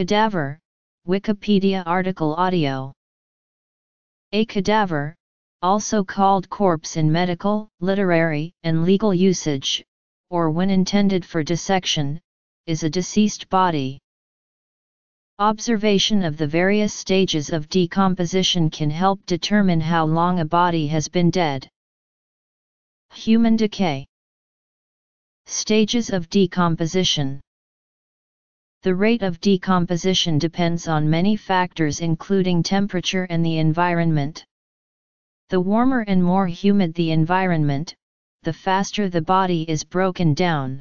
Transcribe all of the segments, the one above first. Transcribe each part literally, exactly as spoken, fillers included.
Cadaver, Wikipedia article audio. A cadaver, also called corpse in medical, literary, and legal usage, or when intended for dissection, is a deceased body. Observation of the various stages of decomposition can help determine how long a body has been dead. Human decay. Stages of decomposition. The rate of decomposition depends on many factors including temperature and the environment. The warmer and more humid the environment, the faster the body is broken down.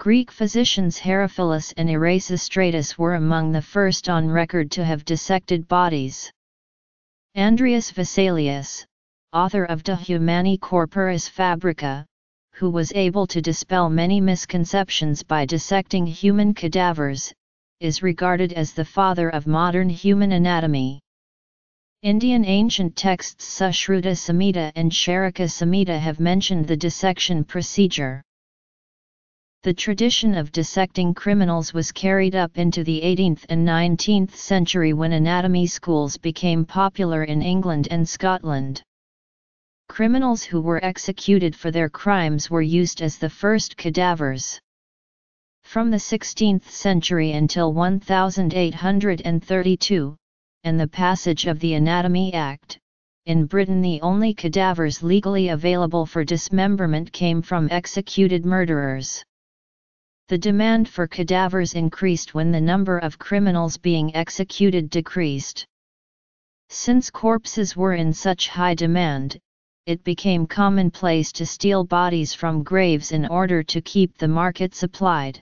Greek physicians Herophilus and Erasistratus were among the first on record to have dissected bodies. Andreas Vesalius, author of De Humani Corporis Fabrica, who was able to dispel many misconceptions by dissecting human cadavers, is regarded as the father of modern human anatomy. Indian ancient texts Sushruta Samhita and Charaka Samhita have mentioned the dissection procedure. The tradition of dissecting criminals was carried up into the eighteenth and nineteenth century when anatomy schools became popular in England and Scotland. Criminals who were executed for their crimes were used as the first cadavers. From the sixteenth century until eighteen thirty-two, and the passage of the Anatomy Act, in Britain the only cadavers legally available for dismemberment came from executed murderers. The demand for cadavers increased when the number of criminals being executed decreased. Since corpses were in such high demand, it became commonplace to steal bodies from graves in order to keep the market supplied.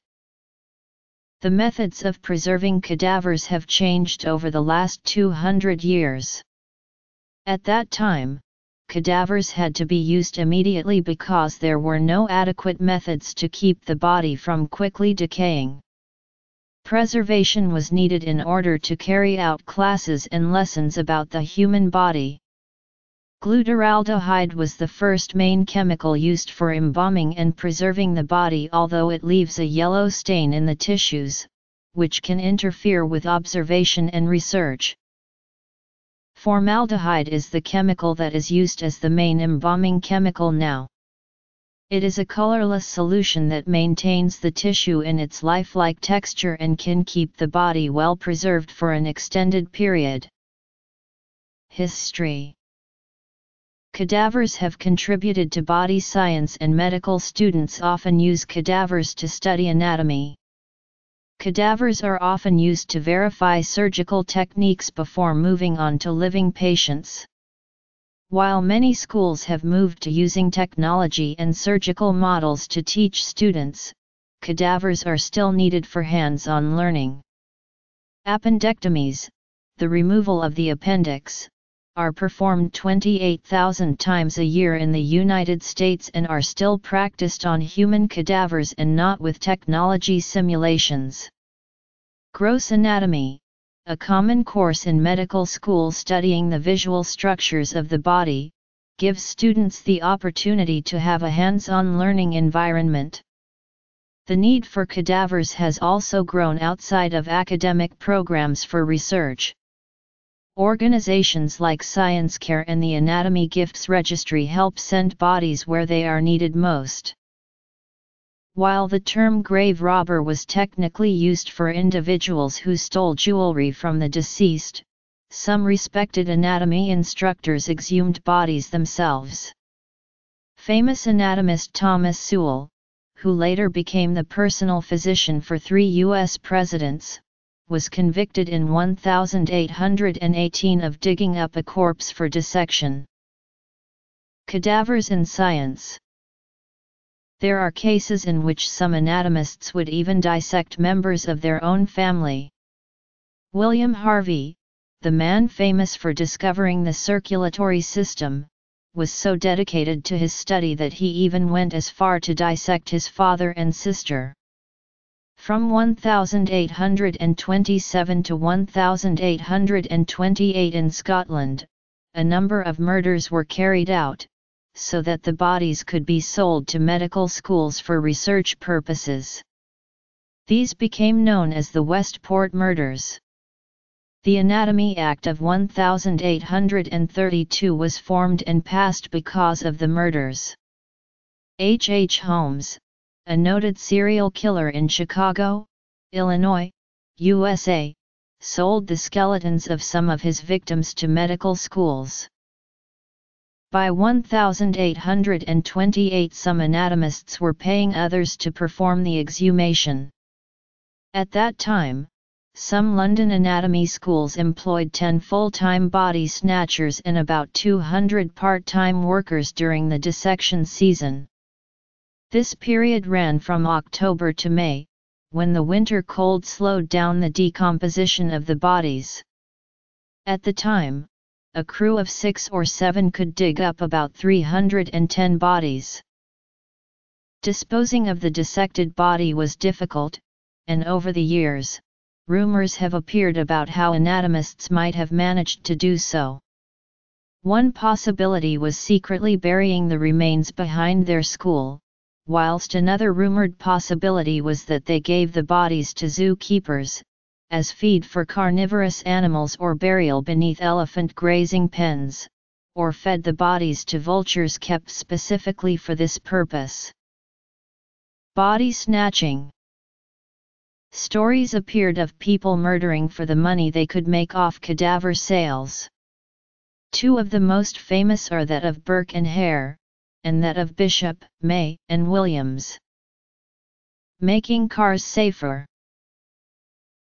The methods of preserving cadavers have changed over the last two hundred years. At that time, cadavers had to be used immediately because there were no adequate methods to keep the body from quickly decaying. Preservation was needed in order to carry out classes and lessons about the human body. Glutaraldehyde was the first main chemical used for embalming and preserving the body, although it leaves a yellow stain in the tissues, which can interfere with observation and research. Formaldehyde is the chemical that is used as the main embalming chemical now. It is a colorless solution that maintains the tissue in its lifelike texture and can keep the body well preserved for an extended period. History. Cadavers have contributed to body science, and medical students often use cadavers to study anatomy. Cadavers are often used to verify surgical techniques before moving on to living patients. While many schools have moved to using technology and surgical models to teach students, cadavers are still needed for hands-on learning. Appendectomies, the removal of the appendix, are performed twenty-eight thousand times a year in the United States and are still practiced on human cadavers and not with technology simulations. Gross anatomy, a common course in medical school studying the visual structures of the body, gives students the opportunity to have a hands-on learning environment. The need for cadavers has also grown outside of academic programs for research. Organizations like Science Care and the Anatomy Gifts Registry help send bodies where they are needed most. While the term grave robber was technically used for individuals who stole jewelry from the deceased, some respected anatomy instructors exhumed bodies themselves. Famous anatomist Thomas Sewell, who later became the personal physician for three U S presidents, was convicted in eighteen eighteen of digging up a corpse for dissection. Cadavers in science. There are cases in which some anatomists would even dissect members of their own family. William Harvey, the man famous for discovering the circulatory system, was so dedicated to his study that he even went as far to dissect his father and sister. From eighteen twenty-seven to eighteen twenty-eight in Scotland, a number of murders were carried out, so that the bodies could be sold to medical schools for research purposes. These became known as the Westport Murders. The Anatomy Act of eighteen thirty-two was formed and passed because of the murders. H. H. Holmes, a noted serial killer in Chicago, Illinois, U S A, sold the skeletons of some of his victims to medical schools. By eighteen twenty-eight, some anatomists were paying others to perform the exhumation. At that time, some London anatomy schools employed ten full-time body snatchers and about two hundred part-time workers during the dissection season. This period ran from October to May, when the winter cold slowed down the decomposition of the bodies. At the time, a crew of six or seven could dig up about three hundred ten bodies. Disposing of the dissected body was difficult, and over the years, rumors have appeared about how anatomists might have managed to do so. One possibility was secretly burying the remains behind their school, whilst another rumored possibility was that they gave the bodies to zookeepers, as feed for carnivorous animals or burial beneath elephant grazing pens, or fed the bodies to vultures kept specifically for this purpose. Body snatching. Stories appeared of people murdering for the money they could make off cadaver sales. Two of the most famous are that of Burke and Hare, and that of Bishop, May, and Williams. Making cars safer.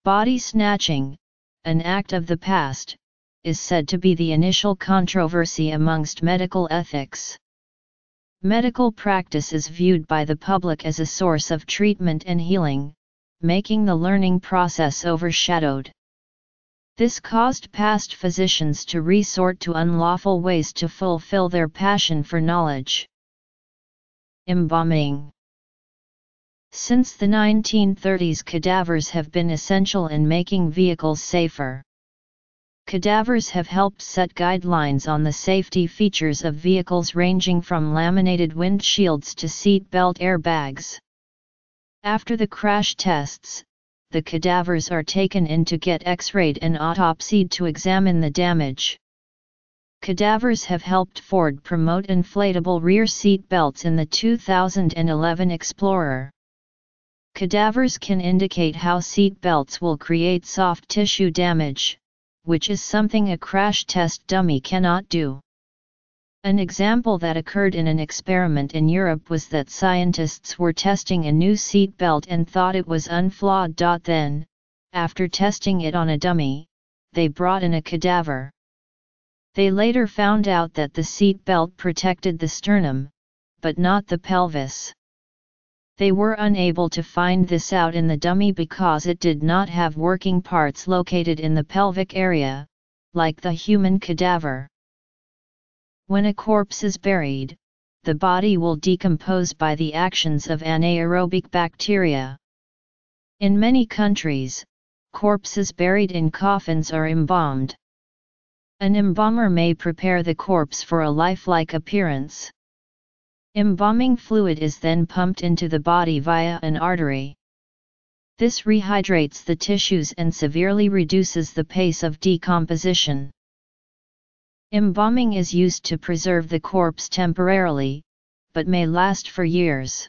Body snatching, an act of the past, is said to be the initial controversy amongst medical ethics. Medical practice is viewed by the public as a source of treatment and healing, making the learning process overshadowed. This caused past physicians to resort to unlawful ways to fulfill their passion for knowledge. Embalming. Since the nineteen thirties, cadavers have been essential in making vehicles safer. Cadavers have helped set guidelines on the safety features of vehicles, ranging from laminated windshields to seat belt airbags. After the crash tests, the cadavers are taken in to get x-rayed and autopsied to examine the damage. Cadavers have helped Ford promote inflatable rear seat belts in the two thousand eleven Explorer. Cadavers can indicate how seat belts will create soft tissue damage, which is something a crash test dummy cannot do. An example that occurred in an experiment in Europe was that scientists were testing a new seat belt and thought it was unflawed. Then, after testing it on a dummy, they brought in a cadaver. They later found out that the seat belt protected the sternum, but not the pelvis. They were unable to find this out in the dummy because it did not have working parts located in the pelvic area, like the human cadaver. When a corpse is buried, the body will decompose by the actions of anaerobic bacteria. In many countries, corpses buried in coffins are embalmed. An embalmer may prepare the corpse for a lifelike appearance. Embalming fluid is then pumped into the body via an artery. This rehydrates the tissues and severely reduces the pace of decomposition. Embalming is used to preserve the corpse temporarily, but may last for years.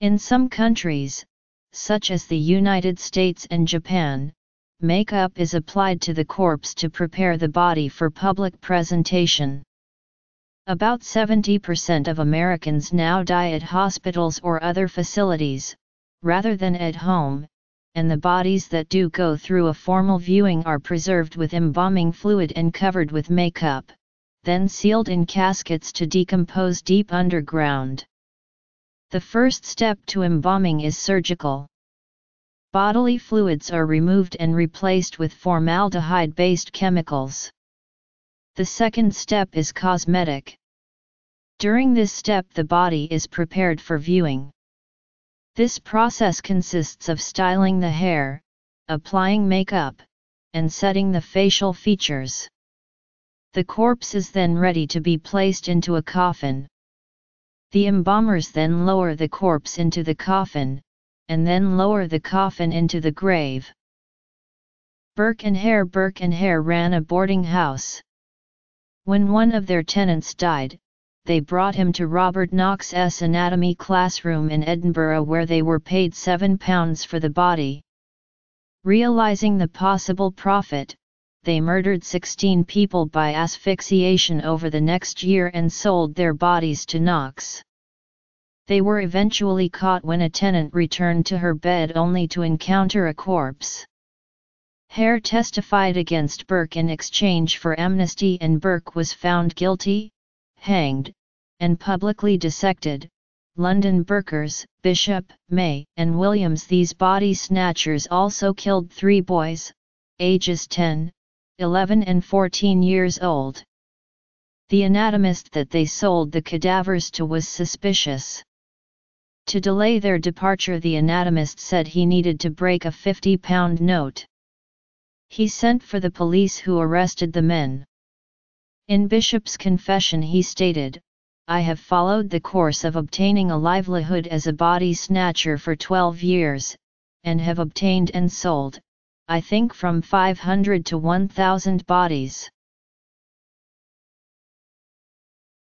In some countries, such as the United States and Japan, makeup is applied to the corpse to prepare the body for public presentation. About seventy percent of Americans now die at hospitals or other facilities, rather than at home, and the bodies that do go through a formal viewing are preserved with embalming fluid and covered with makeup, then sealed in caskets to decompose deep underground. The first step to embalming is surgical. Bodily fluids are removed and replaced with formaldehyde-based chemicals. The second step is cosmetic. During this step, the body is prepared for viewing. This process consists of styling the hair, applying makeup, and setting the facial features. The corpse is then ready to be placed into a coffin. The embalmers then lower the corpse into the coffin, and then lower the coffin into the grave. Burke and Hare Burke and Hare ran a boarding house. When one of their tenants died, they brought him to Robert Knox's anatomy classroom in Edinburgh, where they were paid seven pounds for the body. Realizing the possible profit, they murdered sixteen people by asphyxiation over the next year and sold their bodies to Knox. They were eventually caught when a tenant returned to her bed only to encounter a corpse. Hare testified against Burke in exchange for amnesty, and Burke was found guilty, hanged, and publicly dissected. London burkers, Bishop, May, and Williams. These body snatchers also killed three boys, ages ten, eleven and fourteen years old. The anatomist that they sold the cadavers to was suspicious. To delay their departure, the anatomist said he needed to break a fifty pound note. He sent for the police, who arrested the men. In Bishop's confession he stated, "I have followed the course of obtaining a livelihood as a body snatcher for twelve years, and have obtained and sold, I think, from five hundred to one thousand bodies.